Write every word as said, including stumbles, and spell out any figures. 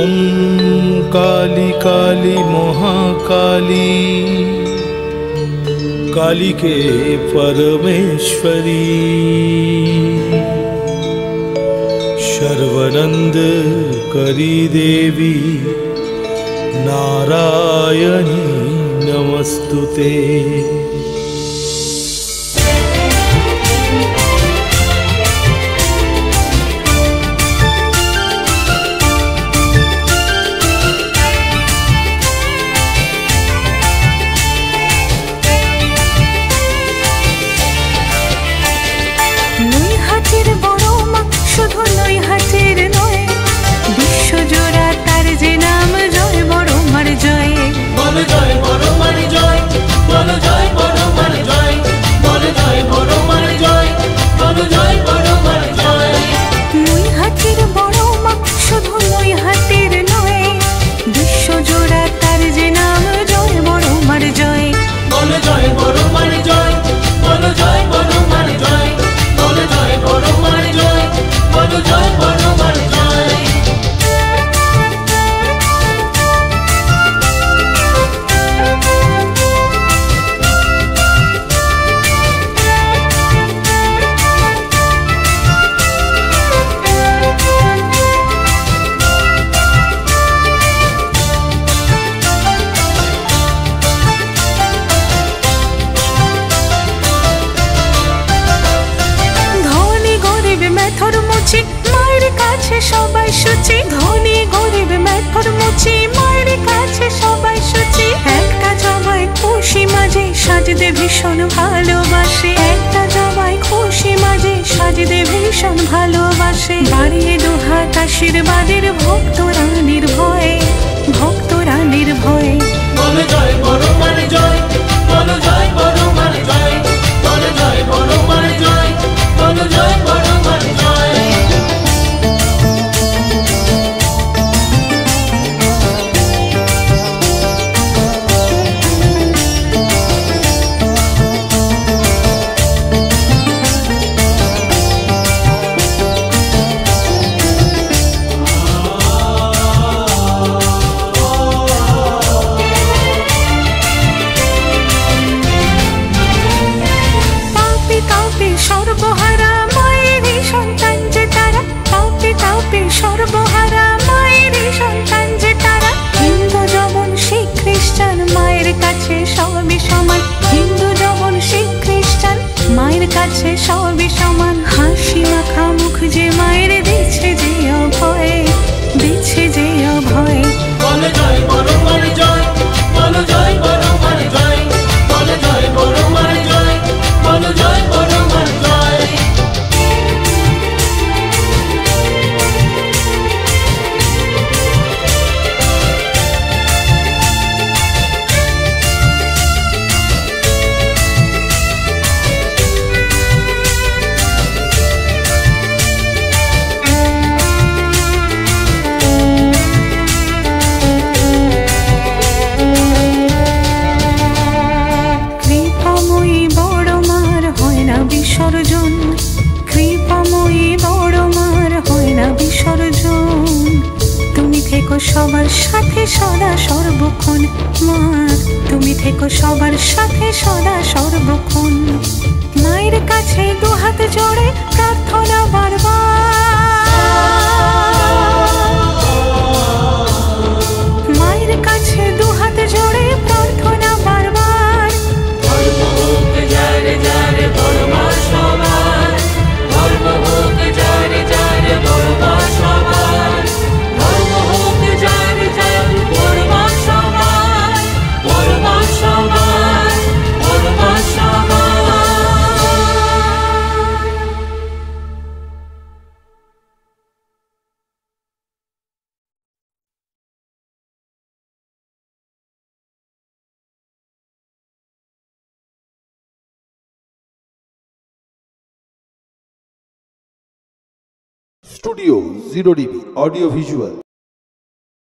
ओम काली काली महाकाली काली के परमेश्वरी शर्वनंद करी देवी नारायणी नमस्तुते। Studio zero DB audio visual.